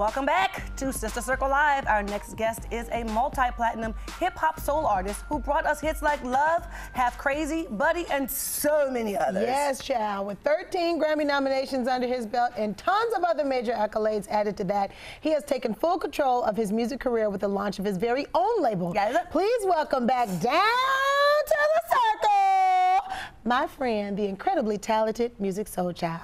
Welcome back to Sister Circle Live. Our next guest is a multi-platinum hip-hop soul artist who brought us hits like Love, Half Crazy, Buddy, and so many others. Yes, child. With 13 Grammy nominations under his belt and tons of other major accolades added to that, he has taken full control of his music career with the launch of his very own label. Please welcome back down to the circle, my friend, the incredibly talented Musiq Soulchild.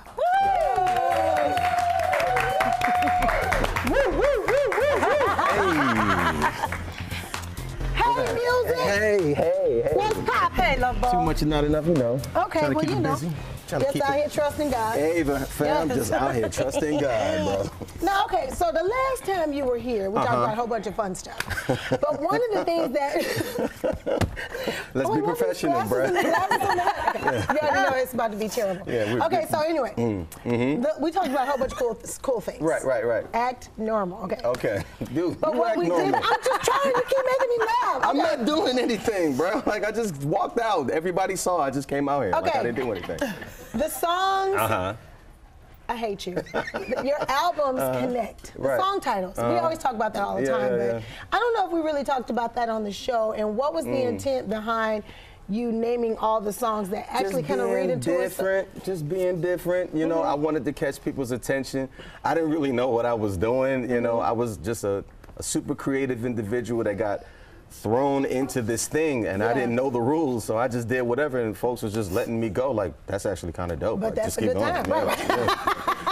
Woo, woo, woo, woo, woo. Hey, Musiq. Hey, hey, hey. What's poppin', love boy? Too much is not enough, you know. Okay, trying to keep you busy. Just out here trusting God. Hey, fam, just out here trusting God, bro. Now, okay, so the last time you were here, we talked about a whole bunch of fun stuff. But one of the things that... Let's be professional, bro. You already know it's about to be terrible. Yeah, okay, so anyway, we talked about a whole bunch of cool things. Right, right, right. Act normal, okay? Okay. Dude, but what we did, I'm just trying to keep making me laugh. Okay? I'm not doing anything, bro. Like, I just walked out. Everybody saw I just came out here. Okay. Like, I didn't do anything. The songs, I hate you. Your albums connect. Right. The song titles, we always talk about that all the time. But I don't know if we really talked about that on the show and what was the intent behind you naming all the songs that actually kind of read into it. Just being different, you know, I wanted to catch people's attention. I didn't really know what I was doing, you know, I was just a super creative individual that got thrown into this thing, and I didn't know the rules, so I just did whatever, and folks was just letting me go. Like, that's actually kind of dope. But like, that's just keep going. Time, right?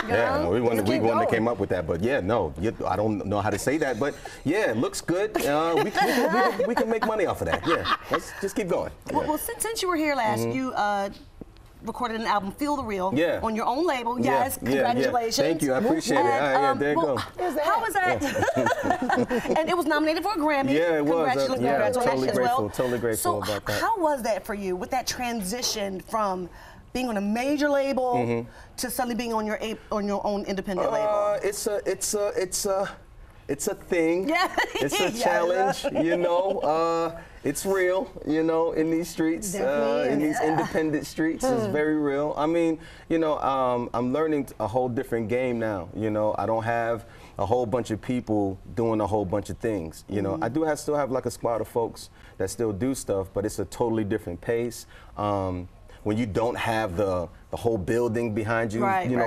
Yeah, no, we that came up with that, but yeah, no, I don't know how to say that, but yeah, it looks good. We can make money off of that. Yeah, let's just keep going. Yeah. Well, since you were here last, you recorded an album, Feel the Real, on your own label. Yes, congratulations. Thank you, I appreciate it. There you go. How was that? And it was nominated for a Grammy. Yeah, it was. Congratulations as well. Totally grateful about that. How was that for you with that transition from being on a major label to suddenly being on your own independent label? It's a thing. Yeah. It's a challenge, you know. It's real, you know, in these streets, in these independent streets. It's very real. I mean, you know, I'm learning a whole different game now. You know, I don't have a whole bunch of people doing a whole bunch of things. You know, I do still have like a squad of folks that still do stuff, but it's a totally different pace. When you don't have the whole building behind you,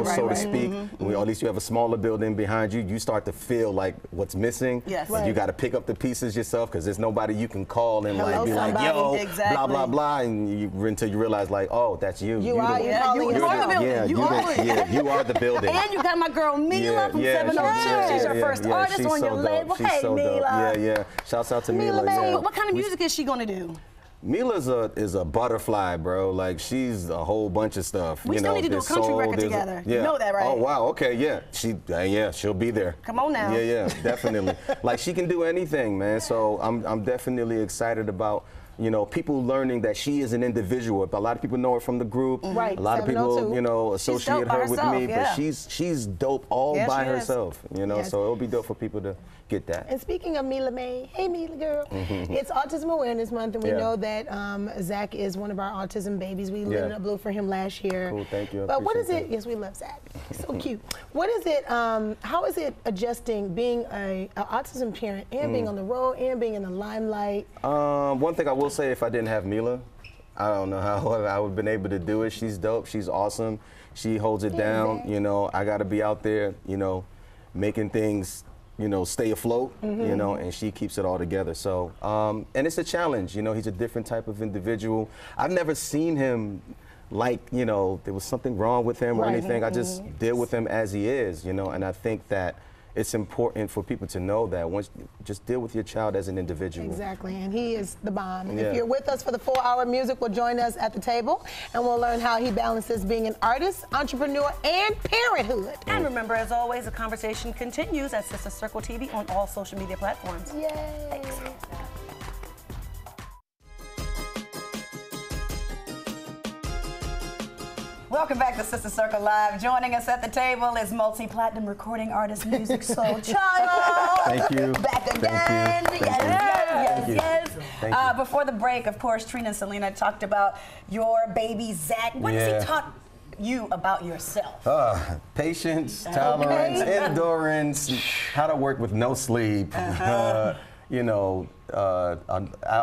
so to speak, or at least you have a smaller building behind you, you start to feel like what's missing. Yes. Right. You got to pick up the pieces yourself because there's nobody you can call and blah, blah, blah, and until you realize, like, oh, that's you. You are the building. And you got my girl, Meelah from 702. She's your first artist on your label. Hey, Meelah. Yeah, yeah. Shouts out to Meelah. What kind of music is she going to do? Meelah's is a butterfly, bro. Like, she's a whole bunch of stuff. We still need to do a country record together. You know that, right? Oh, wow, okay, yeah. She'll be there. Come on now. Yeah, yeah, definitely. Like, she can do anything, man. So I'm definitely excited about, you know, people learning that she is an individual. A lot of people know her from the group. Right. A lot of people, you know, associate her with me, but she's dope all by herself, you know, so it'll be dope for people to get that. And speaking of Meelah May, hey Meelah girl, it's Autism Awareness Month, and we know that Zach is one of our autism babies. We lit it up blue for him last year. Cool, thank you. But what is it, yes, we love Zach, he's so cute. What is it, how is it adjusting being an autism parent and being on the road and being in the limelight? One thing I will say, if I didn't have Meelah, I don't know how I would have been able to do it. She's dope. She's awesome. She holds it down. You know, I got to be out there, you know, making things, you know, stay afloat, you know, and she keeps it all together. So, and it's a challenge. You know, he's a different type of individual. I've never seen him like, you know, there was something wrong with him or anything. I just deal with him as he is, you know, and I think that it's important for people to know that once, just deal with your child as an individual. Exactly, and he is the bomb. Yeah. If you're with us for the 4-hour, Musiq will join us at the table, and we'll learn how he balances being an artist, entrepreneur, and parenthood. And remember, as always, the conversation continues at Sister Circle TV on all social media platforms. Yay! Thanks. Welcome back to Sister Circle Live. Joining us at the table is multi-platinum recording artist Musiq Soulchild. Thank you. Back again. Thank you. Yes. Before the break, of course, Trina and Selena talked about your baby Zach. What has he taught you about yourself? Patience, tolerance, endurance, how to work with no sleep. You know, I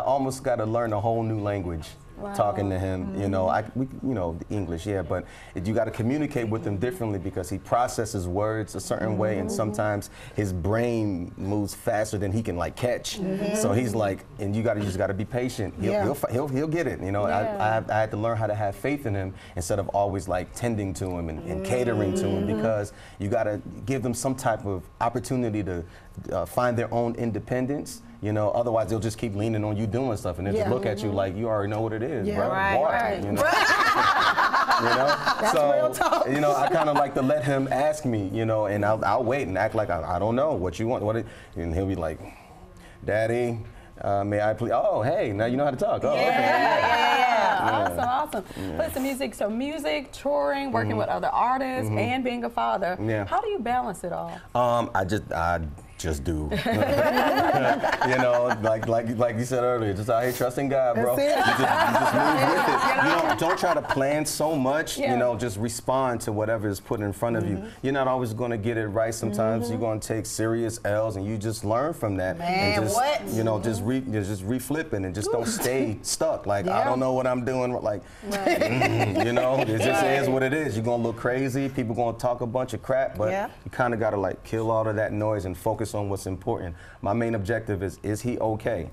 almost got to learn a whole new language. Wow. Talking to him, you know, you know, English, yeah, but you got to communicate with him differently because he processes words a certain way, and sometimes his brain moves faster than he can like catch. So he's like, and you just got to be patient. He'll, he'll get it. You know, I had to learn how to have faith in him instead of always like tending to him and catering to him, because you got to give them some type of opportunity to find their own independence. You know, otherwise they'll just keep leaning on you doing stuff, and they'll just look at you like you already know what it is, bro. Right. You know? That's so real talk. You know, I kind of like to let him ask me, you know, and I'll wait and act like I don't know what you want, and he'll be like, "Daddy, may I please?" Oh, hey, now you know how to talk. Oh, yeah. Okay. Awesome. Yeah. But music, touring, working with other artists, and being a father. Yeah. How do you balance it all? I just do. You know, like you said earlier, just out here trusting God, bro. You just move with it. You know, don't try to plan so much. You know, just respond to whatever is put in front of you. You're not always going to get it right. Sometimes you're going to take serious L's, and you just learn from that. Man, and just, you know, just reflipping and just don't stay stuck. Like, I don't know what I'm doing. Like, you know, it just is what it is. You're going to look crazy. People going to talk a bunch of crap, but you kind of got to like kill all of that noise and focus on what's important. My main objective is he okay?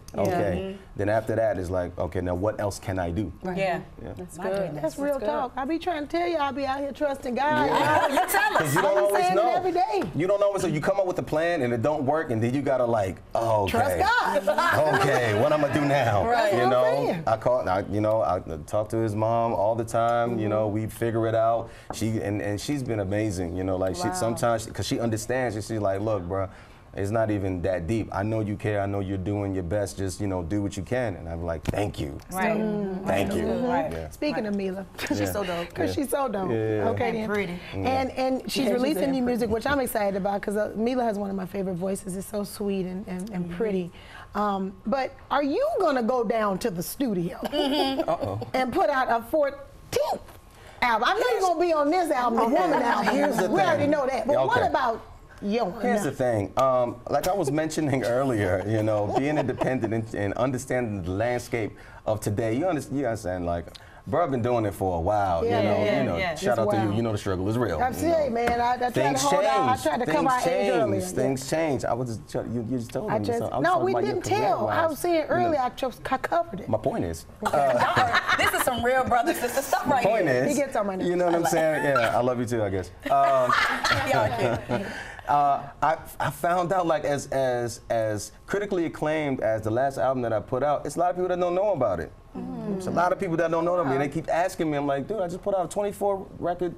Then after that is like, okay, now what else can I do? That's good. That's real talk. I be trying to tell you, I be out here trusting God. You tell us. You don't always know. Every day. You don't always know. You come up with a plan and it don't work, and then you gotta like, oh, okay. Trust God. Okay, what I'm gonna do now? Right. You know, I talk to his mom all the time. You know, we figure it out. And she's been amazing. You know, like she sometimes because she understands. She's like, look, bro. It's not even that deep. I know you care. I know you're doing your best. Just, you know, do what you can. And I'm like, thank you. Right. Thank you. Speaking of Meelah. She's so dope. Because she's so dope. Okay, then. Pretty. And she's releasing new music, which I'm excited about, because Meelah has one of my favorite voices. It's so sweet and pretty. But are you going to go down to the studio and put out a 14th album? I know you're going to be on this album, the Woman album. Here's the thing. We already know that. But what about... Here's the thing, like I was mentioning earlier, you know, being independent and understanding the landscape of today, you understand, like, bro, I've been doing it for a while, you know, shout out to you, you know the struggle is real. Absolutely, man, I tried to hold out, I tried to come out age earlier. Things change, I was just, you just told me something. No, we didn't tell, I was saying earlier, I covered it. My point is. This is some real brother sister stuff right here. My point is, he gets on my nerves. You know what I'm saying? Yeah, I love you too, I guess. I found out, like, as critically acclaimed as the last album that I put out, it's a lot of people that don't know about it. It's a lot of people that don't know about me. They keep asking me. I'm like, dude, I just put out a 24 record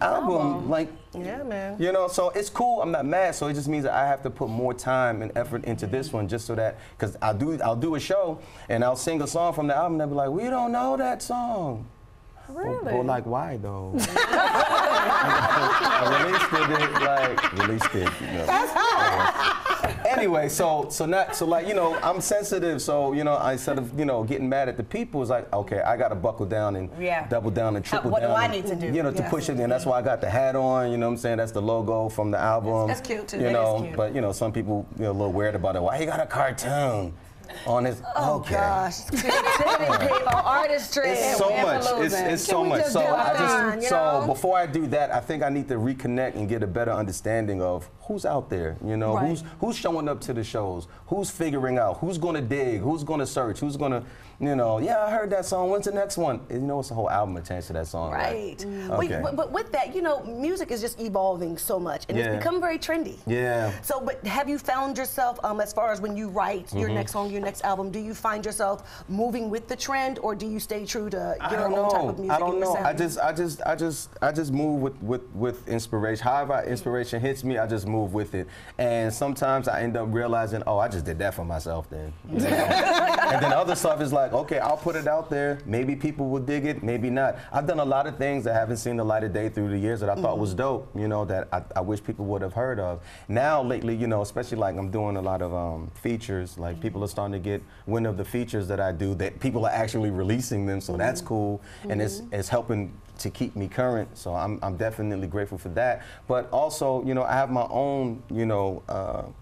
album. Like, man. You know, so it's cool. I'm not mad. So it just means that I have to put more time and effort into this one, just so that, because I'll do a show and I'll sing a song from the album. They'll be like, we don't know that song. Really? Well, like, why though? I released it, you know. Anyway, so like, you know, I'm sensitive, so, you know, instead of, you know, getting mad at the people, it's like, okay, I got to buckle down and double down and triple down. What do I need to do? You know, to push it in. That's why I got the hat on, you know what I'm saying? That's the logo from the album. That's cute, too. You know, but, you know, some people are a little weird about it. Why you got a cartoon? On his gosh, people, artistry. It's so much. It's so much. So before I do that, I think I need to reconnect and get a better understanding of who's out there. You know, who's showing up to the shows, who's figuring out, who's going to dig, who's going to search, who's going to, you know. Yeah, I heard that song. When's the next one? You know, it's a whole album attached to that song. Right. But with that, you know, music is just evolving so much, and it's become very trendy. Yeah. So, but have you found yourself as far as when you write your next song? Your next album, do you find yourself moving with the trend, or do you stay true to your own type of music? I don't know. I just move with inspiration. However inspiration hits me, I just move with it. And sometimes I end up realizing, oh, I just did that for myself then. And then other stuff is like, okay, I'll put it out there. Maybe people will dig it, maybe not. I've done a lot of things that haven't seen the light of day through the years that I thought was dope, you know, that I wish people would have heard of. Now lately, you know, especially like I'm doing a lot of features, like people are starting starting to get wind of the features that I do, that people are actually releasing them, so that's cool, and it's helping to keep me current, so I'm definitely grateful for that. But also, you know, I have my own, you know,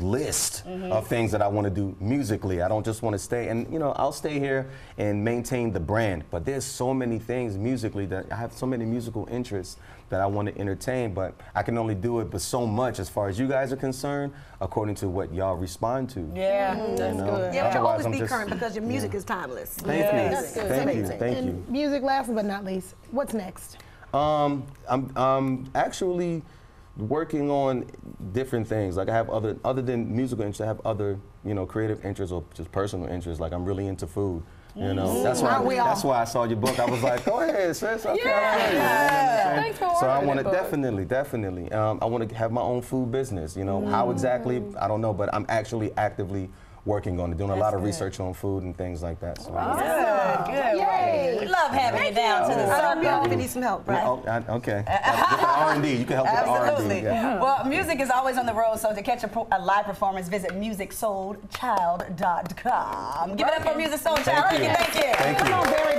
list of things that I want to do musically. I don't just want to stay, and you know, I'll stay here and maintain the brand, but there's so many things musically that I have, so many musical interests that I want to entertain, but I can only do it but so much as far as you guys are concerned, according to what y'all respond to. Yeah, that's good. Yeah, but you'll always be current because your music is timeless. Thank you. Music last but not least, what's next? I'm actually working on different things. Like I have other than musical interests, I have other, you know, creative interests or just personal interests. Like I'm really into food. You know, that's why I saw your book. I was like, go ahead, sis. Okay, Thanks for so I want to definitely. I want to have my own food business. You know, how exactly? I don't know, but I'm actually actively working on it, doing a lot of research on food and things like that. So, Good. We love having you down to the circle. I hope you need some help, right? Okay. With the R&D, you can help with the R&D. Yeah. Well, music is always on the road, so to catch a live performance, visit MusicSoulchild.com. Give it up for Musiq Soulchild. Thank you. Thank you.